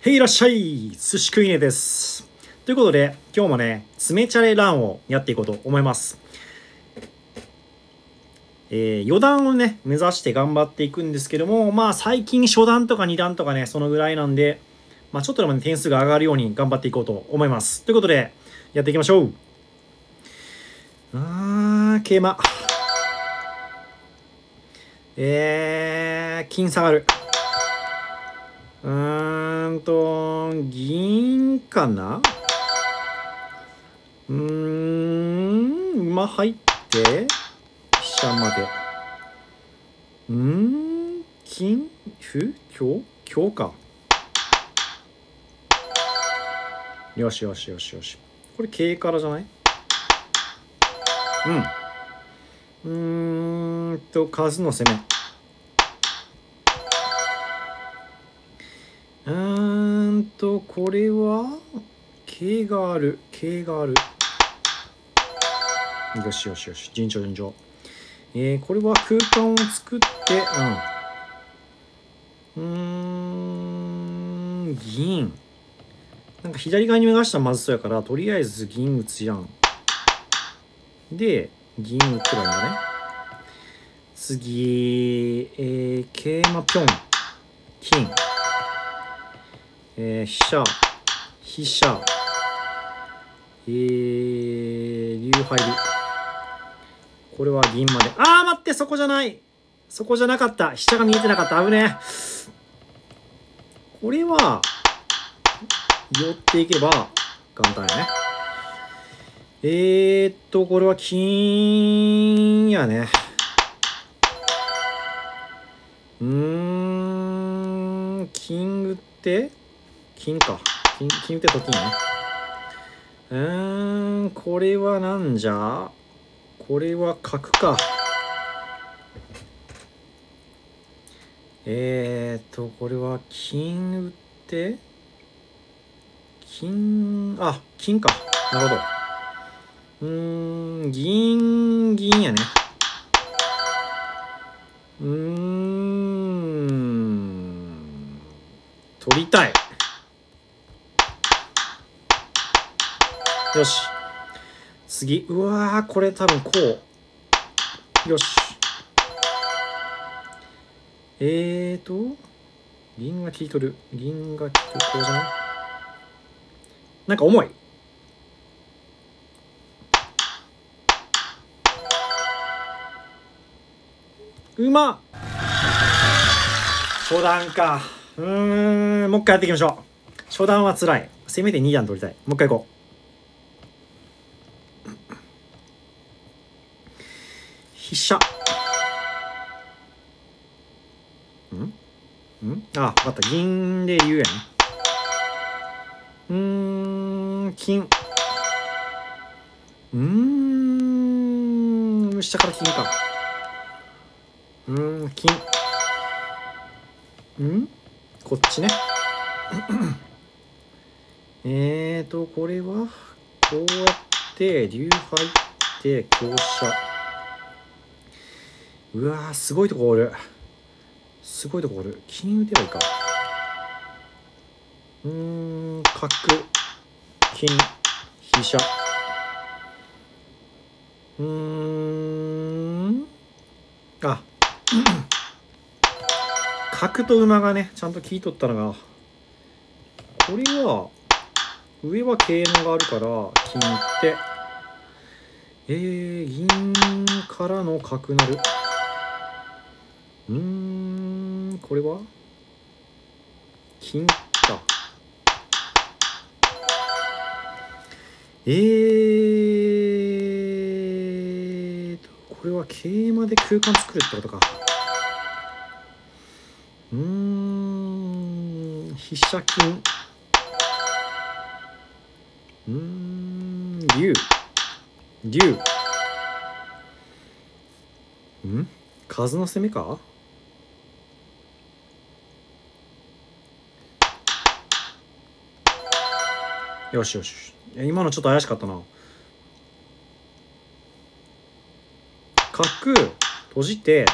へい、いらっしゃい、寿司食いねです。ということで今日もね、詰めチャレランをやっていこうと思います。4段をね目指して頑張っていくんですけども、まあ最近初段とか2段とかね、そのぐらいなんで、まあ、ちょっとでも、ね、点数が上がるように頑張っていこうと思います。ということでやっていきましょう。桂馬、金下がる、銀かな。馬入って飛車まで。金歩香か。よしよしよしよし。これ桂からじゃない？数の攻め。これは桂がある、桂がある。よしよしよし、順調順調。これは空間を作って、銀。なんか左側に目指したらまずそうやから、とりあえず銀打つやん。で、銀打ってるんだね。次、桂馬ぴょん、金。飛車、竜入り。これは銀まで。あー、待って、そこじゃなかった。飛車が見えてなかった。危ねえ。これは寄っていけば簡単やね。これは金やね。金打って金か。金打てと金ね。これはなんじゃ？これは角か。これは金打って、金か。なるほど。銀やね。取りたい。よし、次。うわー、これ多分こう。よし。銀が利いとる。銀が利いとる。こうじゃない？なんか重い。馬！初段か。もう一回やっていきましょう。初段はつらい。せめて2段取りたい。もう一回行こう。飛車。あ、分かった。銀で竜やね。金。下から金か。金。こっちね。これは、こうやって、竜入って、香車。うわー、すごいとこおる。金打てばいいか。角、金、飛車。角と馬がね、ちゃんと利いとったのが。これは、上は桂馬があるから、金打って。銀からの角なる。これは金か。これは桂馬で空間作るってことか。飛車金。竜。数の攻めか。よしよし。今のちょっと怪しかったな。角閉じて、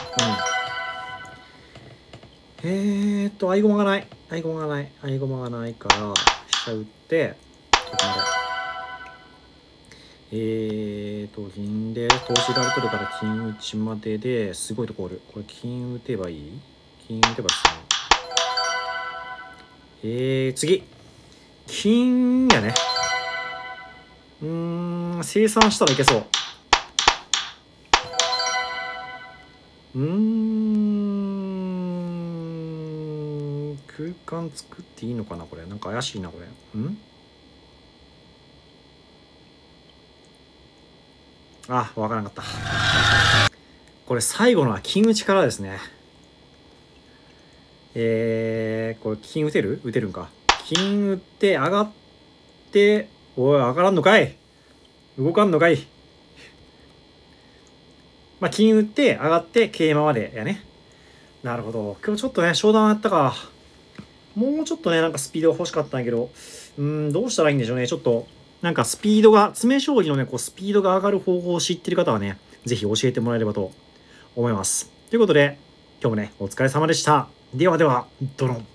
合駒がない。合駒がない、合駒がないから飛車打ってここまで銀で投資が取るから金打ちまでで、すごいとこおる。これ金打てばいい、金打てばいいですね。次金やね。うーん、生産したらいけそう。空間作っていいのかな、これ。なんか怪しいな、これ。あ、わからなかった。これ最後のは金打ちからですね。これ金打てる？打てるんか。金打って上がって、おい、上がらんのかい！動かんのかい！まあ、金打って上がって桂馬までやね。なるほど。今日ちょっとね、商談やったか。もうちょっとね、なんかスピードが欲しかったんやけど、どうしたらいいんでしょうね。ちょっと、なんかスピードが、詰め将棋のね、こう、スピードが上がる方法を知ってる方はね、ぜひ教えてもらえればと思います。ということで、今日もね、お疲れ様でした。ではでは、ドロン。